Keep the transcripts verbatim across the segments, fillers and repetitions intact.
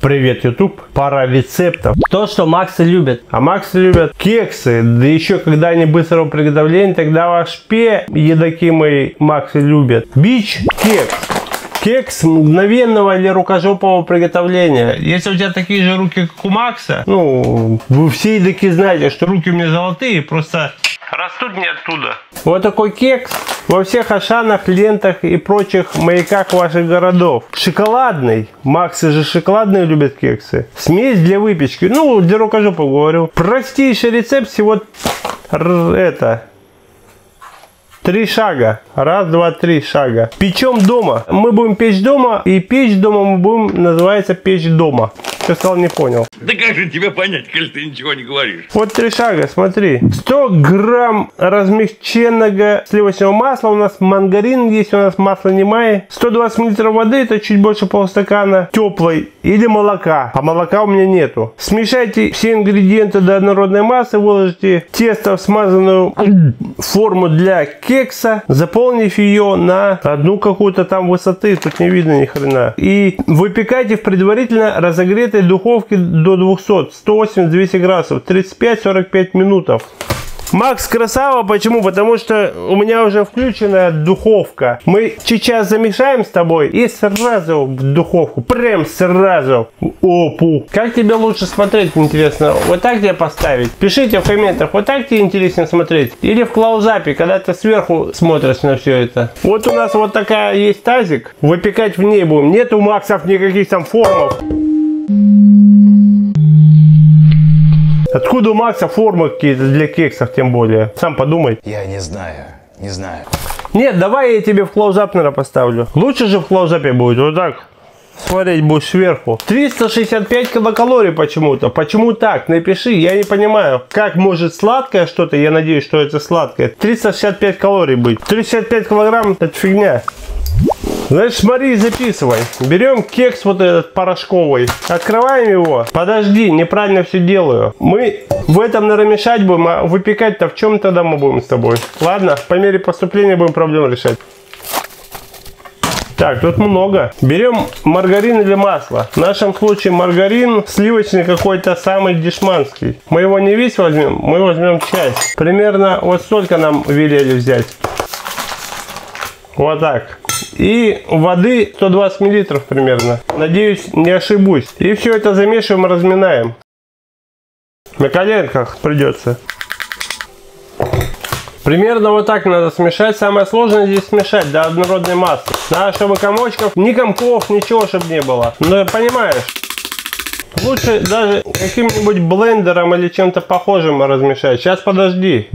Привет, YouTube. Пара рецептов. То, что Максы любят. А Максы любят кексы, да еще когда-нибудь быстрого приготовления, тогда ваш пе, едоки мои, Максы любят. Бич кекс. Кекс мгновенного или рукожопового приготовления. Если у тебя такие же руки, как у Макса, ну, вы все едоки знаете, что руки у меня золотые, просто растут не оттуда. Вот такой кекс во всех Ашанах, лентах и прочих маяках ваших городов. Шоколадный. Максы же шоколадные любят кексы. Смесь для выпечки. Ну, для рукожопа говорю. Простейший рецепт всего это... Три шага. Раз, два, три шага. Печем дома. Мы будем печь дома, и печь дома мы будем, называется, печь дома. Ты сказал, не понял. Да как же тебя понять, коль ты ничего не говоришь? Вот три шага, смотри. сто грамм размягченного сливочного масла. У нас мангарин есть, у нас масло немае. сто двадцать миллилитров воды, это чуть больше полстакана теплой или молока. А молока у меня нету. Смешайте все ингредиенты до однородной массы. Выложите тесто в смазанную форму для кекса. Кекса, заполнив ее на одну какую-то там высоты, тут не видно ни хрена. И выпекайте в предварительно разогретой духовке до двухсот, сто восемьдесят двести градусов, тридцать пять сорок пять минут. Макс красава, почему? Потому что у меня уже включена духовка. Мы сейчас замешаем с тобой и сразу в духовку, прям сразу. Опу. Как тебе лучше смотреть, интересно? Вот так тебе поставить? Пишите в комментах, вот так тебе интереснее смотреть? Или в клаузапе, когда ты сверху смотришь на все это? Вот у нас вот такая есть тазик, выпекать в ней будем. Нет у Максов никаких там формов. Откуда у Макса формы какие-то для кексов, тем более? Сам подумай. Я не знаю, не знаю. Нет, давай я тебе в клоузап, наверное, поставлю. Лучше же в клоузапе будет, вот так. Смотреть будешь сверху. триста шестьдесят пять килокалорий почему-то. Почему так? Напиши, я не понимаю. Как может сладкое что-то, я надеюсь, что это сладкое, триста шестьдесят пять калорий быть. триста шестьдесят пять килограмм, это фигня. Значит, смотри, записывай. Берем кекс вот этот порошковый. Открываем его. Подожди, неправильно все делаю. Мы в этом, наверное, мешать будем, а выпекать-то в чем тогда мы будем с тобой? Ладно, по мере поступления будем проблему решать. Так, тут много. Берем маргарин или масло. В нашем случае маргарин сливочный какой-то, самый дешманский. Мы его не весь возьмем, мы возьмем часть. Примерно вот столько нам велели взять. Вот так. И воды сто двадцать миллилитров примерно. Надеюсь, не ошибусь. И все это замешиваем, разминаем. На коленках придется. Примерно вот так надо смешать. Самое сложное здесь смешать до однородной массы. Надо, чтобы комочков, ни комков, ничего, чтобы не было. Но понимаешь, лучше даже каким-нибудь блендером или чем-то похожим размешать. Сейчас подожди.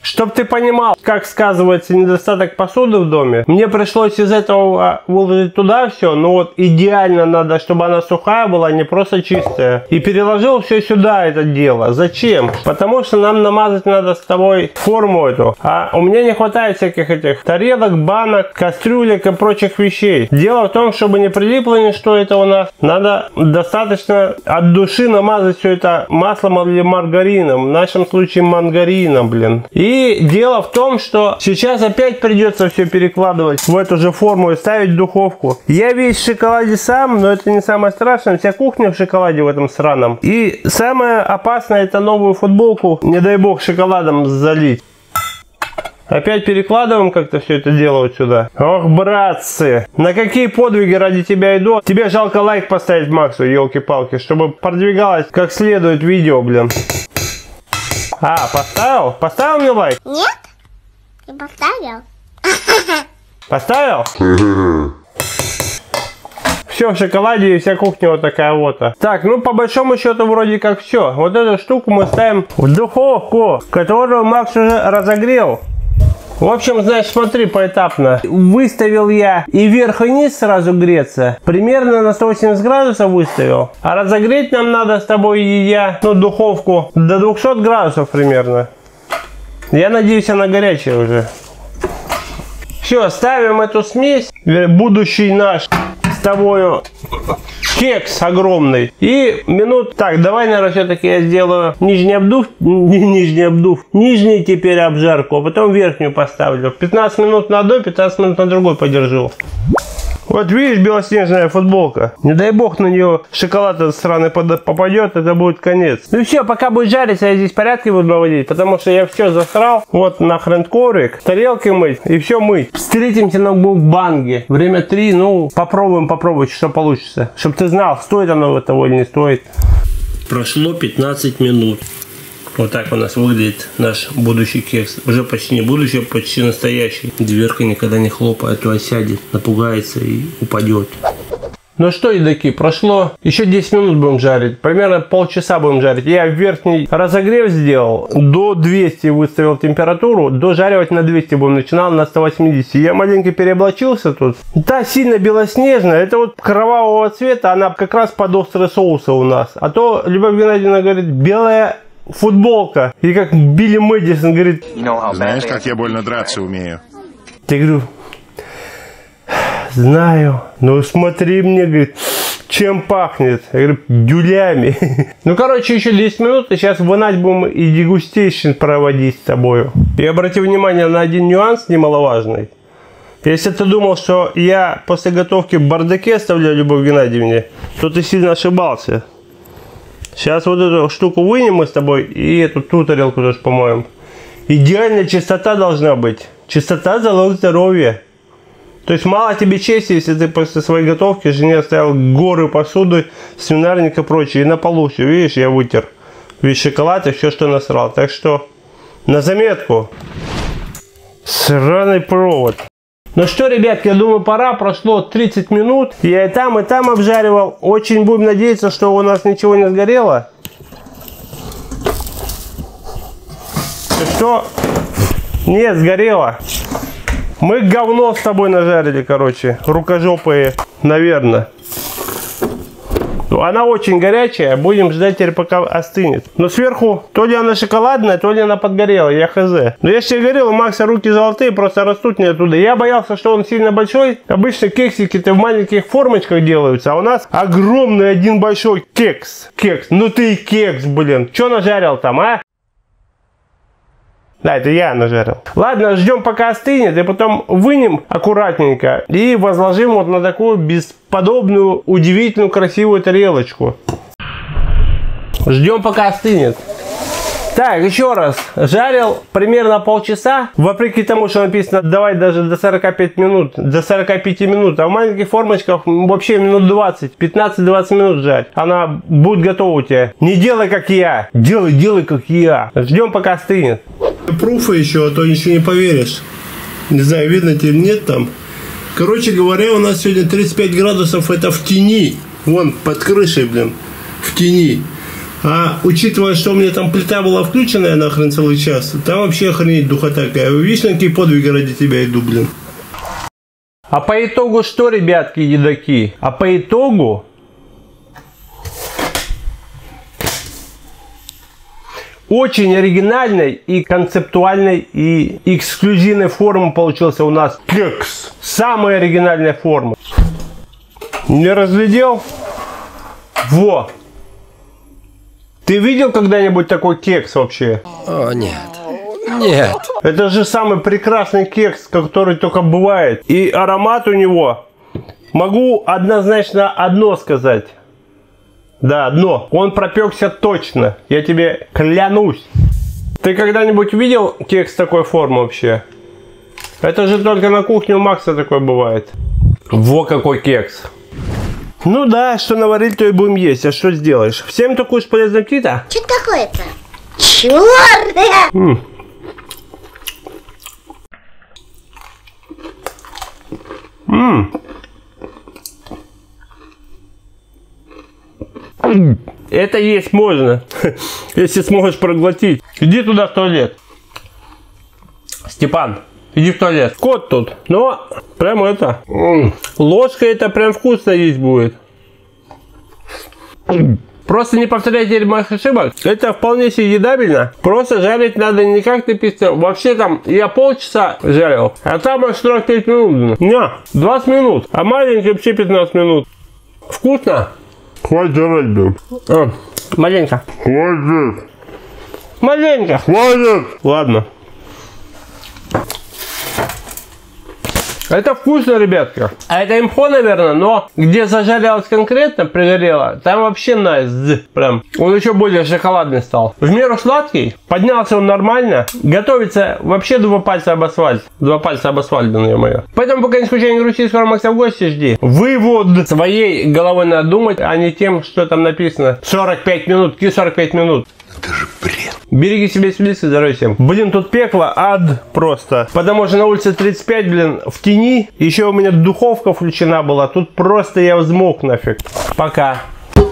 Чтобы ты понимал, как сказывается недостаток посуды в доме, мне пришлось из этого выложить туда все, но вот идеально надо, чтобы она сухая была, не просто чистая. И переложил все сюда это дело. Зачем? Потому что нам намазать надо с тобой форму эту. А у меня не хватает всяких этих тарелок, банок, кастрюлек и прочих вещей. Дело в том, чтобы не прилипло ничто это у нас, надо достаточно от души намазать все это маслом или маргарином. В нашем случае мангарином, блин. И И дело в том, что сейчас опять придется все перекладывать в эту же форму и ставить в духовку. Я весь в шоколаде сам, но это не самое страшное. Вся кухня в шоколаде в этом сраном. И самое опасное, это новую футболку, не дай бог, шоколадом залить. Опять перекладываем как-то все это дело вот сюда. Ох, братцы, на какие подвиги ради тебя иду. Тебе жалко лайк поставить Максу, елки-палки, чтобы продвигалось как следует видео, блин. А, поставил? Поставил мне лайк? Нет, не поставил. Поставил? Все в шоколаде, и вся кухня вот такая вот. Так, ну по большому счету вроде как все. Вот эту штуку мы ставим в духовку, которую Макс уже разогрел. В общем, знаешь, смотри поэтапно. Выставил я и вверх, и низ сразу греться. Примерно на сто восемьдесят градусов выставил. А разогреть нам надо с тобой, и я, ну, духовку до двухсот градусов примерно. Я надеюсь, она горячая уже. Все, ставим эту смесь. Будущий наш с тобою кекс огромный. И минут... Так, давай, наверное, все-таки я сделаю нижний обдув. Не нижний обдув. Нижний теперь обжарку, а потом верхнюю поставлю. пятнадцать минут на одной, пятнадцать минут на другой подержу. Вот видишь, белоснежная футболка. Не дай бог на нее шоколад этот сраный попадет, это будет конец. Ну все, пока будет жариться, я здесь порядки буду наводить, потому что я все засрал. Вот нахрен коврик, тарелки мыть и все мыть. Встретимся на Губанге. Время три, ну попробуем попробовать, что получится. Чтоб ты знал, стоит оно того или не стоит. Прошло пятнадцать минут. Вот так у нас выглядит наш будущий кекс. Уже почти не будущий, а почти настоящий. Дверка никогда не хлопает, то осядет, напугается и упадет. Ну что, едоки, прошло еще десять минут будем жарить, примерно полчаса будем жарить. Я верхний разогрев сделал, до двухсот выставил температуру, дожаривать на двести будем, начинал на ста восьмидесяти. Я маленько переоблачился тут. Да, сильно белоснежная, это вот кровавого цвета, она как раз под острые соусы у нас. А то Любовь Геннадьевна говорит, белая футболка. И как Билли Мэдисон говорит, знаешь, как я больно драться умею. Я говорю, знаю. Ну смотри мне, говорит, чем пахнет. Я говорю, дюлями. Ну короче, еще десять минут, и сейчас вынать будем и дегустейшн проводить с тобою. И обрати внимание на один нюанс немаловажный. Если ты думал, что я после готовки в бардаке оставляю Любовь Геннадьевне, то ты сильно ошибался. Сейчас вот эту штуку вынем мы с тобой и эту ту тарелку тоже помоем. Идеальная чистота должна быть. Чистота — залог здоровья. То есть мало тебе чести, если ты после своей готовки жене оставил горы посуды, свинарник и прочее. И на полу все, видишь, я вытер весь шоколад и все, что насрал. Так что на заметку. Сраный провод. Ну что, ребятки, я думаю, пора. Прошло тридцать минут. Я и там, и там обжаривал. Очень будем надеяться, что у нас ничего не сгорело. И что? Нет, сгорело. Мы говно с тобой нажарили, короче. Рукожопые, наверное. Она очень горячая. Будем ждать теперь, пока остынет. Но сверху то ли она шоколадная, то ли она подгорела. Я хз. Но я же тебе говорил, у Макса руки золотые, просто растут не оттуда. Я боялся, что он сильно большой. Обычно кексики-то в маленьких формочках делаются. А у нас огромный один большой кекс. Кекс. Ну ты и кекс, блин. Че нажарил там, а? Да, это я нажарил. Ладно, ждем, пока остынет, и потом вынем аккуратненько и возложим вот на такую бесподобную, удивительную, красивую тарелочку. Ждем, пока остынет. Так, еще раз. Жарил примерно полчаса. Вопреки тому, что написано, давай даже до сорока пяти минут. До сорока пяти минут. А в маленьких формочках вообще минут двадцать. пятнадцать-двадцать минут жарь. Она будет готова у тебя. Не делай, как я. Делай, делай, как я. Ждем, пока остынет. Пруфы еще, а то ничего не поверишь. Не знаю, видно тебе или нет там. Короче говоря, у нас сегодня тридцать пять градусов. Это в тени. Вон, под крышей, блин. В тени. А учитывая, что у меня там плита была включенная нахрен целый час, там вообще охренеть духота такая. Вечно какие подвиги ради тебя иду, блин. А по итогу что, ребятки, едоки? А по итогу... Очень оригинальной и концептуальной и эксклюзивной формы получился у нас кекс. Самая оригинальная форма. Не разглядел? Во! Ты видел когда-нибудь такой кекс вообще? О, нет. Нет. Это же самый прекрасный кекс, который только бывает. И аромат у него, могу однозначно одно сказать. Да, одно. Он пропекся точно. Я тебе клянусь. Ты когда-нибудь видел кекс такой формы вообще? Это же только на кухне у Макса такой бывает. Во какой кекс. Ну да, что наварили, то и будем есть. А что сделаешь? Всем ты кушаешь полезный птица? Что такое-то? Черная! Это есть можно, если сможешь проглотить. Иди туда в туалет. Степан. Иди в туалет. Кот тут. Но прям это. Ложка это прям вкусно есть будет. Просто не повторяйте моих ошибок. Это вполне себе едабельно. Просто жарить надо не как написано. Вообще там я полчаса жарил. А там аж сорок пять минут. Не, двадцать минут. А маленький вообще пятнадцать минут. Вкусно? Хватит жарить, блин. А, маленько. Хватит. Маленько. Хватит. Ладно. Это вкусно, ребятка. А это имхо, наверное, но где зажарялось конкретно, пригорело, там вообще найс. Прям. Он еще более шоколадный стал. В меру сладкий. Поднялся он нормально. Готовится вообще два пальца об асфальт. Два пальца об асфальт, да, моё. Поэтому пока не скучай, не грусти, скоро Макса в гости жди. Вывод. Своей головой надо думать, а не тем, что там написано. сорок пять минут. Какие сорок пять минут? Это же бред. Береги себя, спицы, здоровья всем. Блин, тут пекло, ад просто. Потому что на улице тридцать пять, блин, в тени. Еще у меня духовка включена была. Тут просто я взмок нафиг. Пока.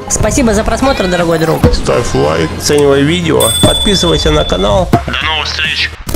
Спасибо за просмотр, дорогой друг. Ставь лайк, оценивай видео, подписывайся на канал. До новых встреч.